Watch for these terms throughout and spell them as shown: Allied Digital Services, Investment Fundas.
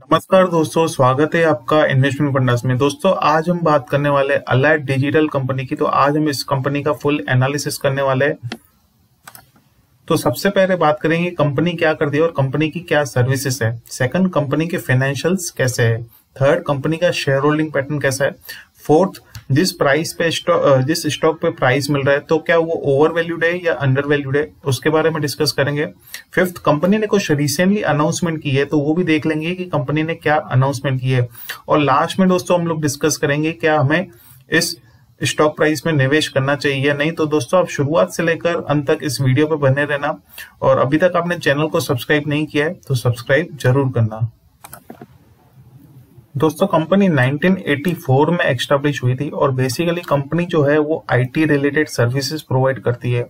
नमस्कार दोस्तों, स्वागत है आपका इन्वेस्टमेंट फंडास में। दोस्तों आज हम बात करने वाले अलाइड डिजिटल कंपनी की। तो आज हम इस कंपनी का फुल एनालिसिस करने वाले हैं। तो सबसे पहले बात करेंगे कंपनी क्या करती है और कंपनी की क्या सर्विसेज है। सेकंड, कंपनी के फाइनेंशियल्स कैसे है। थर्ड, कंपनी का शेयर होल्डिंग पैटर्न कैसा है। फोर्थ, जिस स्टॉक पे प्राइस मिल रहा है तो क्या वो ओवर वैल्यूड है या अंडर वैल्यूड है, उसके बारे में डिस्कस करेंगे। फिफ्थ, कंपनी ने कुछ रिसेंटली अनाउंसमेंट की है तो वो भी देख लेंगे कि कंपनी ने क्या अनाउंसमेंट की है। और लास्ट में दोस्तों हम लोग डिस्कस करेंगे क्या हमें इस स्टॉक प्राइस में निवेश करना चाहिए या नहीं। तो दोस्तों आप शुरुआत से लेकर अंत तक इस वीडियो पे बने रहना, और अभी तक आपने चैनल को सब्सक्राइब नहीं किया है तो सब्सक्राइब जरूर करना। दोस्तों कंपनी 1984 में एस्टैब्लिश हुई थी और बेसिकली कंपनी जो है वो आईटी रिलेटेड सर्विसेज प्रोवाइड करती है,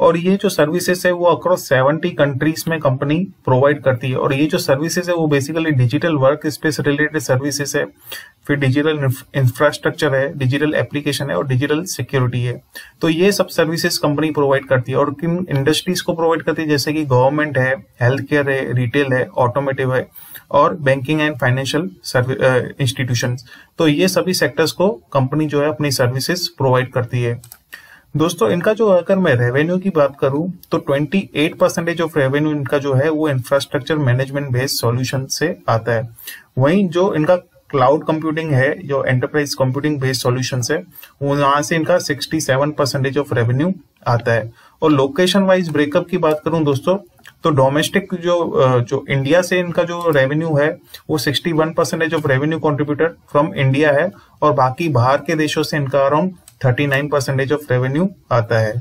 और ये जो सर्विसेज है वो अक्रॉस 70 कंट्रीज में कंपनी प्रोवाइड करती है। और ये जो सर्विसेज है वो basically digital work space related services है, फिर डिजिटल इंफ्रास्ट्रक्चर है, डिजिटल एप्लीकेशन है और डिजिटल सिक्योरिटी है। तो ये सब सर्विसेज कंपनी प्रोवाइड करती है। और किन इंडस्ट्रीज को प्रोवाइड करती है, जैसे कि गवर्नमेंट है, हेल्थ केयर है, रिटेल है, ऑटोमेटिव है और बैंकिंग एंड फाइनेंशियल इंस्टीट्यूशंस। तो ये सभी सेक्टर्स को कंपनी जो है अपनी सर्विसेज प्रोवाइड करती है। दोस्तों इनका जो अगर मैं रेवेन्यू की बात करूं तो 28% ऑफ रेवेन्यू इनका जो है वो इंफ्रास्ट्रक्चर मैनेजमेंट बेस्ड सॉल्यूशन से आता है। वहीं जो इनका क्लाउड कंप्यूटिंग है, जो एंटरप्राइज कंप्यूटिंग बेस्ड सॉल्यूशन है, वहां से इनका 67% ऑफ रेवेन्यू आता है। और लोकेशन वाइज ब्रेकअप की बात करूं दोस्तों तो डोमेस्टिक जो इंडिया से इनका जो रेवेन्यू है वो 61% of revenue contributor from India है, और बाकी बाहर के देशों से इनका अराउंड 39% ऑफ रेवेन्यू आता है।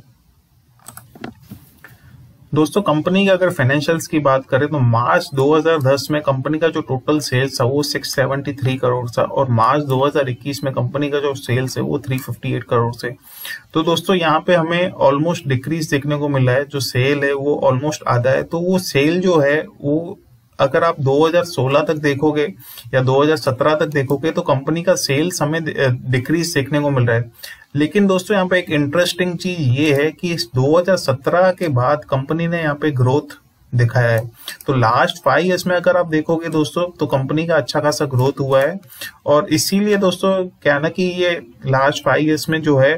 दोस्तों कंपनी की अगर फाइनेंशियल्स की बात करें तो मार्च 2010 में कंपनी का जो टोटल सेल्स था वो 673 करोड़ था, और मार्च 2021 में कंपनी का जो सेल्स है वो 358 करोड़ से। तो दोस्तों यहाँ पे हमें ऑलमोस्ट डिक्रीज देखने को मिला है, जो सेल है वो ऑलमोस्ट आधा है। तो वो सेल जो है वो अगर आप 2016 तक देखोगे या 2017 तक देखोगे तो कंपनी का सेल्स हमें डिक्रीज देखने को मिल रहा है। लेकिन दोस्तों यहाँ पे एक इंटरेस्टिंग चीज ये है कि इस 2017 के बाद कंपनी ने यहाँ पे ग्रोथ दिखाया है। तो लास्ट 5 इयर्स में अगर आप देखोगे दोस्तों तो कंपनी का अच्छा खासा ग्रोथ हुआ है। और इसीलिए दोस्तों क्या ना कि ये लास्ट 5 इयर्स में जो है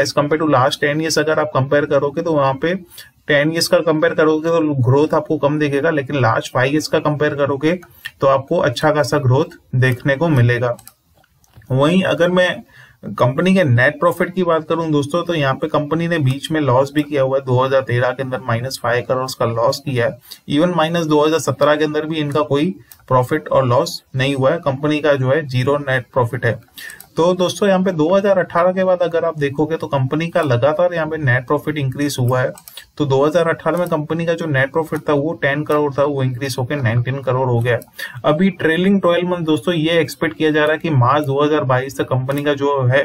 as compare to last 10 years अगर आप कंपेयर करोगे तो वहां पे 10 इयर्स का कंपेयर करोगे तो ग्रोथ आपको कम दिखेगा, लेकिन लास्ट 5 इयर्स का कंपेयर करोगे तो आपको अच्छा खासा ग्रोथ देखने को मिलेगा। वहीं अगर मैं कंपनी के नेट प्रॉफिट की बात करूं दोस्तों तो यहाँ पे कंपनी ने बीच में लॉस भी किया हुआ है। 2013 के अंदर -5 करोड़ का लॉस किया है। इवन -2017 के अंदर भी इनका कोई प्रॉफिट और लॉस नहीं हुआ है। कंपनी का जो है जीरो नेट प्रॉफिट है। तो दोस्तों यहाँ पे 2018 के बाद अगर आप देखोगे तो कंपनी का लगातार यहाँ पे नेट प्रॉफिट इंक्रीज हुआ है। तो 2018 में कंपनी का जो नेट प्रॉफिट था वो 10 करोड़ था, वो इंक्रीज होकर 19 करोड़ हो गया। अभी ट्रेलिंग 12 मंथ दोस्तों ये एक्सपेक्ट किया जा रहा है कि मार्च 2022 तक कंपनी का जो है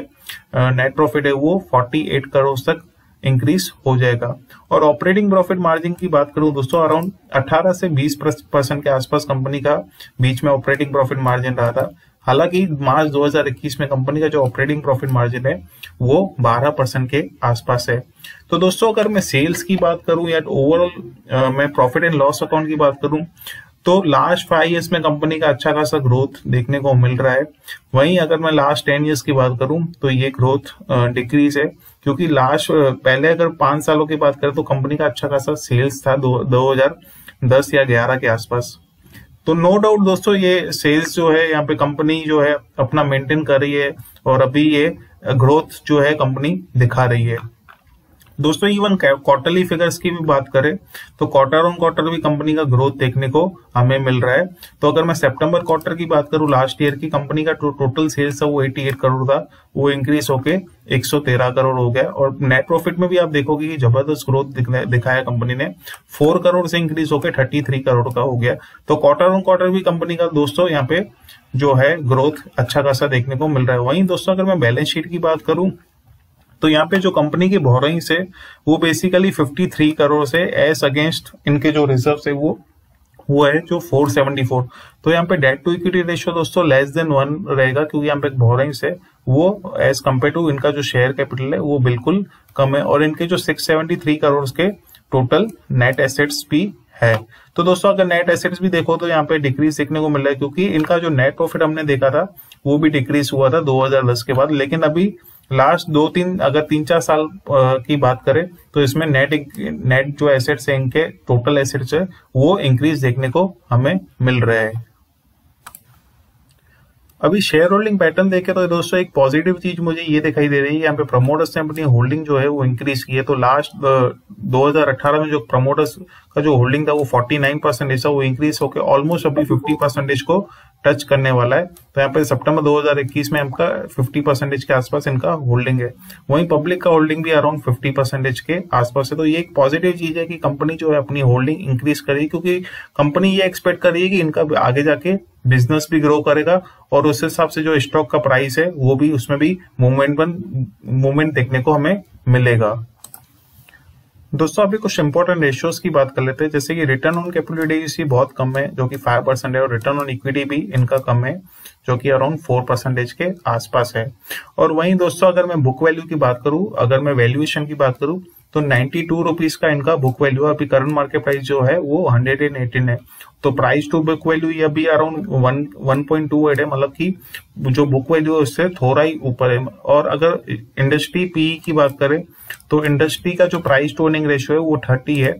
नेट प्रॉफिट है वो 48 करोड़ तक इंक्रीज हो जाएगा। और ऑपरेटिंग प्रॉफिट मार्जिन की बात करूं दोस्तों अराउंड 18 से 20% के आसपास कंपनी का बीच में ऑपरेटिंग प्रॉफिट मार्जिन रहा था। हालांकि मार्च 2021 में कंपनी का जो ऑपरेटिंग प्रॉफिट मार्जिन है वो 12% के आसपास है। तो दोस्तों अगर मैं सेल्स की बात करूं या ओवरऑल मैं प्रॉफिट एंड लॉस अकाउंट की बात करूं तो लास्ट 5 इयर्स में कंपनी का अच्छा खासा ग्रोथ देखने को मिल रहा है। वहीं अगर मैं लास्ट 10 इयर्स की बात करूं तो ये ग्रोथ डिक्रीज है, क्योंकि पहले अगर 5 सालों की बात करें तो कंपनी का अच्छा खासा सेल्स था 2010 या 11 के आसपास। तो नो डाउट दोस्तों ये सेल्स जो है यहाँ पे कंपनी जो है अपना मेंटेन कर रही है, और अभी ये ग्रोथ जो है कंपनी दिखा रही है। दोस्तों इवन क्वार्टरली फिगर्स की भी बात करें तो क्वार्टर ऑन क्वार्टर भी कंपनी का ग्रोथ देखने को हमें मिल रहा है। तो अगर मैं सितंबर क्वार्टर की बात करूं लास्ट ईयर की, कंपनी का टोटल सेल्स था वो 88 करोड़ था, वो इंक्रीज होके 113 करोड़ हो गया। और नेट प्रॉफिट में भी आप देखोगे कि जबरदस्त ग्रोथ दिखाया कंपनी ने, 4 करोड़ से इंक्रीज होकर 33 करोड़ का हो गया। तो क्वार्टर ऑन क्वार्टर भी कंपनी का दोस्तों यहाँ पे जो है ग्रोथ अच्छा खासा देखने को मिल रहा है। वहीं दोस्तों अगर मैं बैलेंस शीट की बात करूं तो यहाँ पे जो कंपनी की बोरोइंग्स है वो बेसिकली 53 करोड़ से एस अगेंस्ट इनके जो रिजर्व्स है वो है जो 474। तो यहाँ पे डेट टू इक्विटी रेशियो दोस्तों लेस देन 1 रहेगा, क्योंकि यहाँ पे बोरोइंग्स है वो एज कम्पेयर टू इनका जो शेयर कैपिटल है वो बिल्कुल कम है। और इनके जो 673 करोड़ के टोटल नेट एसेट्स भी है। तो दोस्तों अगर नेट एसेट्स भी देखो तो यहाँ पे डिक्रीज देखने को मिल रहा है, क्योंकि इनका जो नेट प्रॉफिट हमने देखा था वो भी डिक्रीज हुआ था 2010 के बाद, लेकिन अभी लास्ट तीन चार साल की बात करें तो इसमें नेट जो एसेट्स है, इनके टोटल एसेट्स है वो इंक्रीज देखने को हमें मिल रहा है। अभी शेयर होल्डिंग पैटर्न देखें तो दोस्तों एक पॉजिटिव चीज मुझे ये दिखाई दे रही है, यहाँ पे प्रमोटर्स ने अपनी होल्डिंग जो है वो इंक्रीज की है। तो लास्ट 2018 में जो प्रमोटर्स का जो होल्डिंग था वो 49% था, वो इंक्रीज होकर ऑलमोस्ट अभी 50% को टच करने वाला है। तो यहाँ पे सितंबर 2021 में आपका 50% के आसपास इनका होल्डिंग है, वहीं पब्लिक का होल्डिंग भी अराउंड 50% के आसपास है। तो ये एक पॉजिटिव चीज है कि कंपनी जो है अपनी होल्डिंग इंक्रीज करेगी, क्योंकि कंपनी ये एक्सपेक्ट कर रही है कि इनका आगे जाके बिजनेस भी ग्रो करेगा और उस हिसाब से जो स्टॉक का प्राइस है वो भी उसमें भी मूवमेंट देखने को हमें मिलेगा। दोस्तों अभी कुछ इंपॉर्टेंट रेशियोज की बात कर लेते हैं, जैसे कि रिटर्न ऑन कैपिटल एम्प्लॉयड बहुत कम है जो कि 5% है, और रिटर्न ऑन इक्विटी भी इनका कम है जो कि अराउंड 4% के आसपास है। और वहीं दोस्तों अगर मैं बुक वैल्यू की बात करूं, अगर मैं वैल्यूएशन की बात करूं तो 92 रुपीज का इनका बुक वैल्यू है, अभी करंट मार्केट प्राइस जो है वो 118 है। तो प्राइस टू बुक वैल्यू ये भी अराउंड 1.28 है, मतलब कि जो बुक वैल्यू है उससे थोड़ा ही ऊपर है। और अगर इंडस्ट्री पीई की बात करें तो इंडस्ट्री का जो प्राइस टू अर्निंग रेशियो है वो 30 है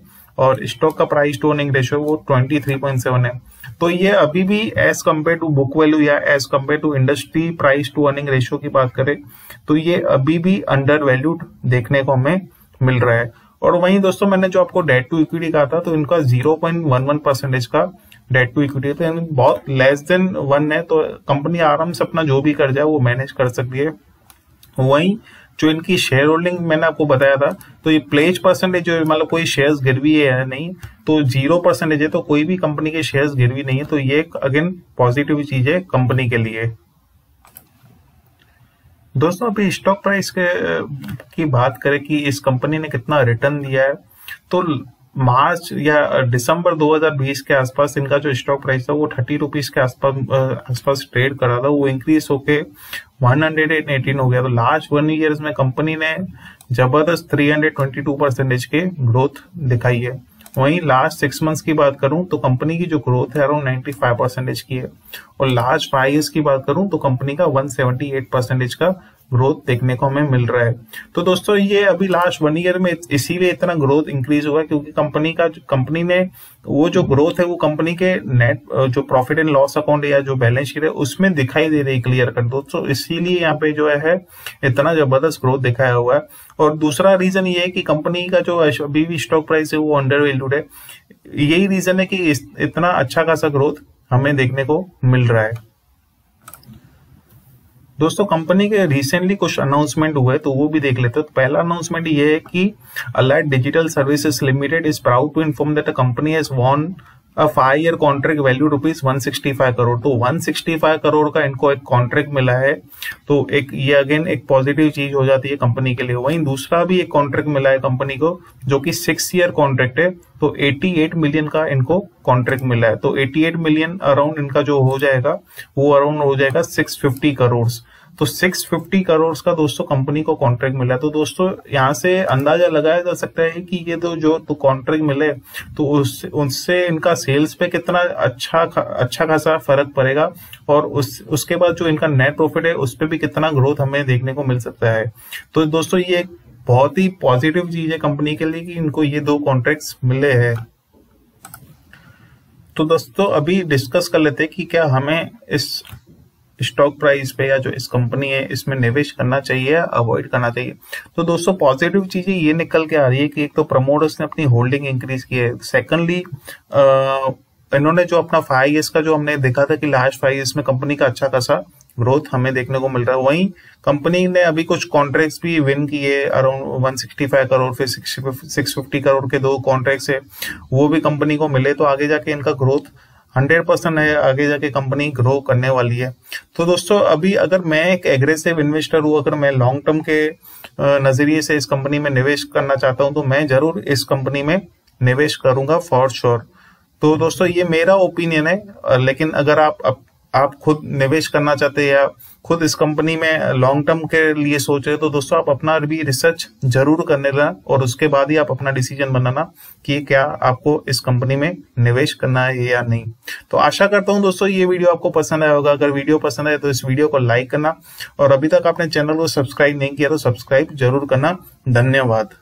और स्टॉक का प्राइस टू अर्निंग रेशियो है वो 23.7 है। तो ये अभी भी as compare to book value या as compare to industry price to earning ratio की बात करें तो ये अभी भी अंडर वैल्यूड देखने को हमें मिल रहा है। और वहीं दोस्तों मैंने जो आपको डेट टू इक्विटी कहा था तो इनका 0.11% का डेट टू इक्विटी है, तो यानी बहुत लेस देन 1 है। तो कंपनी आराम से अपना जो भी कर जाए वो मैनेज कर सकती है। वहीं जो इनकी शेयर होल्डिंग मैंने आपको बताया था तो ये प्लेज परसेंटेज जो मतलब कोई शेयर्स गिरवी है नहीं, तो 0% है, तो कोई भी कंपनी के शेयर्स गिरवी नहीं है। तो ये अगेन पॉजिटिव चीज है कंपनी के लिए। दोस्तों अभी स्टॉक प्राइस की बात करें कि इस कंपनी ने कितना रिटर्न दिया है, तो मार्च या दिसंबर 2020 के आसपास इनका जो स्टॉक प्राइस था वो 30 रुपीज के आसपास ट्रेड करा था, वो इंक्रीज होके 118 हो गया। तो लास्ट 1 ईयर में कंपनी ने जबरदस्त 322% के ग्रोथ दिखाई है। वहीं लास्ट 6 मंथ्स की बात करूं तो कंपनी की जो ग्रोथ है अराउंड 95% की है, और लास्ट 5 ईयर्स की बात करूं तो कंपनी का 178% का ग्रोथ देखने को हमें मिल रहा है। तो दोस्तों ये अभी लास्ट 1 ईयर में इसीलिए इतना ग्रोथ इंक्रीज हुआ क्योंकि कंपनी ने वो जो ग्रोथ है वो कंपनी के नेट जो प्रॉफिट एंड लॉस अकाउंट या जो बैलेंस शीट है उसमें दिखाई दे रही क्लियर कट दोस्तों, इसीलिए यहाँ पे जो है इतना जबरदस्त ग्रोथ दिखाया हुआ है। और दूसरा रीजन ये है कि कंपनी का जो अभी भी स्टॉक प्राइस है वो अंडर वैल्यूड है, यही रीजन है कि इतना अच्छा खासा ग्रोथ हमें देखने को मिल रहा है। दोस्तों कंपनी के रिसेंटली कुछ अनाउंसमेंट हुए तो वो भी देख लेते हैं। तो पहला अनाउंसमेंट ये है कि allied digital services limited is proud to inform that the company has won a 5 year contract value rupees 165 crore. तो 165 करोड़ का इनको एक कॉन्ट्रैक्ट मिला है, तो एक ये अगेन एक पॉजिटिव चीज हो जाती है कंपनी के लिए। वहीं दूसरा भी एक कॉन्ट्रैक्ट मिला है कंपनी को जो कि 6 ईयर कॉन्ट्रैक्ट है, तो 88 मिलियन का इनको कॉन्ट्रैक्ट मिला है। तो 88 मिलियन अराउंड इनका जो हो जाएगा वो अराउंड हो जाएगा 650 करोड़। तो 650 करोड़ का दोस्तों कंपनी को कॉन्ट्रैक्ट मिला। तो दोस्तों यहाँ से अंदाजा लगाया जा सकता है कि ये जो कॉन्ट्रैक्ट मिले तो उससे इनका सेल्स पे कितना अच्छा खासा फर्क पड़ेगा, और उसके बाद जो इनका नेट प्रॉफिट है उस पर भी कितना ग्रोथ हमें देखने को मिल सकता है। तो दोस्तों ये एक बहुत ही पॉजिटिव चीज है कंपनी के लिए कि इनको ये 2 कॉन्ट्रैक्ट्स मिले हैं। तो दोस्तों अभी डिस्कस कर लेते हैं कि क्या हमें इस स्टॉक प्राइस पे या जो इस कंपनी है इसमें निवेश करना चाहिए या अवॉइड करना चाहिए। तो दोस्तों पॉजिटिव चीजें ये निकल के आ रही है कि एक तो प्रमोटर्स ने अपनी होल्डिंग इंक्रीज की है, सेकंडली इन्होंने जो अपना 5 ईयर्स का जो हमने देखा था कि लास्ट 5 ईयर्स में कंपनी का अच्छा खासा ग्रोथ हमें देखने को मिल रहा है। वहीं कंपनी ने अभी कुछ कॉन्ट्रैक्ट्स भी विन किए अराउंड 165 करोड़ फिर 650 करोड़ के 2 कॉन्ट्रैक्ट्स है वो भी कंपनी को मिले, तो आगे जाके इनका ग्रोथ 100% है, आगे जाके कंपनी ग्रो करने वाली है। तो दोस्तों अभी अगर मैं एक एग्रेसिव इन्वेस्टर हूँ, अगर मैं लॉन्ग टर्म के नजरिए से इस कंपनी में निवेश करना चाहता हूँ तो मैं जरूर इस कंपनी में निवेश करूंगा फॉर श्योर। तो दोस्तों ये मेरा ओपिनियन है, लेकिन अगर आप आप खुद निवेश करना चाहते हैं या खुद इस कंपनी में लॉन्ग टर्म के लिए सोच रहे हो, तो दोस्तों आप अपना भी रिसर्च जरूर करने देना और उसके बाद ही आप अपना डिसीजन बनाना कि क्या आपको इस कंपनी में निवेश करना है या नहीं। तो आशा करता हूं दोस्तों ये वीडियो आपको पसंद आया होगा। अगर वीडियो पसंद आए तो इस वीडियो को लाइक करना और अभी तक आपने चैनल को सब्सक्राइब नहीं किया तो सब्सक्राइब जरूर करना। धन्यवाद।